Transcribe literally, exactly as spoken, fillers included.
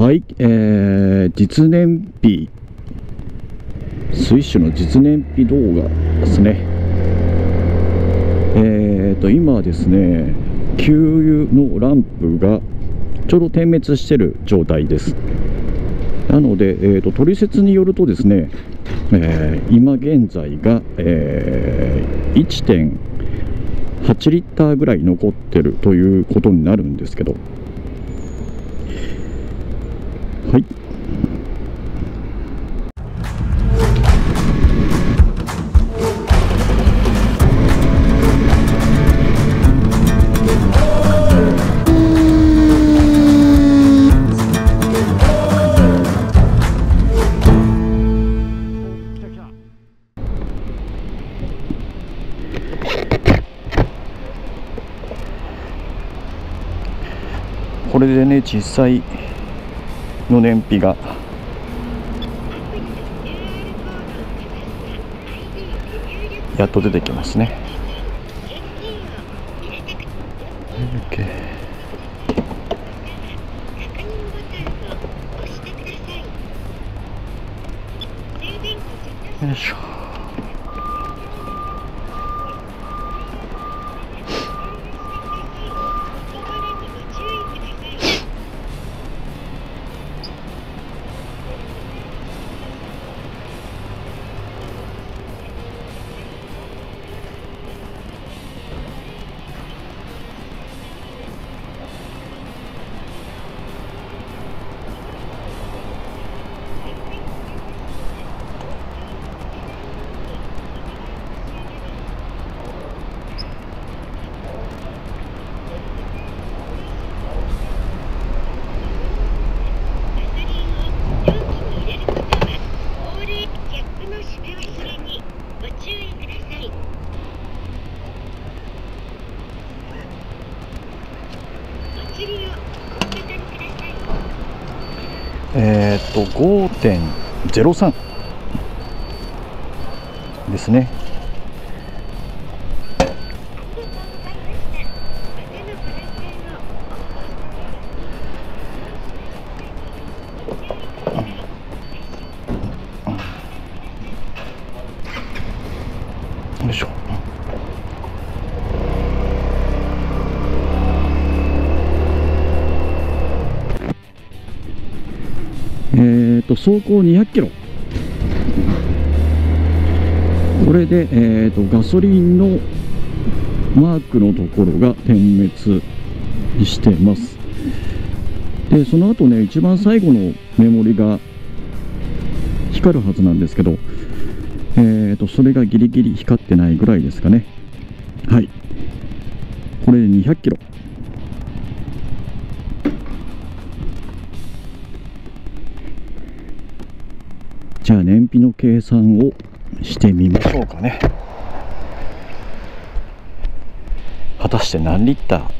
はい、えー、実燃費、スイッシュの実燃費動画ですね。えーと今ですね、給油のランプがちょうど点滅している状態です。なので、えーと取説によるとですね、えー、今現在が、えー、いってんはちリッターぐらい残ってるということになるんですけど、はい、これでね、実際の燃費がやっと出てきますね。よいしょ。えっと ごてんゼロさん ですね。よいしょ。えと走行にひゃくキロ、これで、えー、とガソリンのマークのところが点滅してます。でその後ね、一番最後のメモリが光るはずなんですけど、えー、とそれがギリギリ光ってないぐらいですかね。はい、これでにひゃくキロ。じゃあ燃費の計算をしてみましょうかね。果たして何リッター